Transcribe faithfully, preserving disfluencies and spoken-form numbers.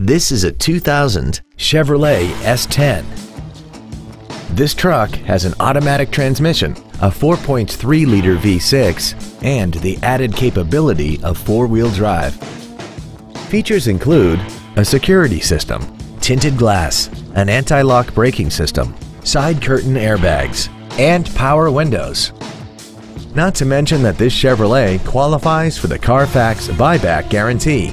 This is a two thousand Chevrolet S ten. This truck has an automatic transmission, a four point three liter V six, and the added capability of four-wheel drive. Features include a security system, tinted glass, an anti-lock braking system, side curtain airbags, and power windows. Not to mention that this Chevrolet qualifies for the Carfax buyback guarantee.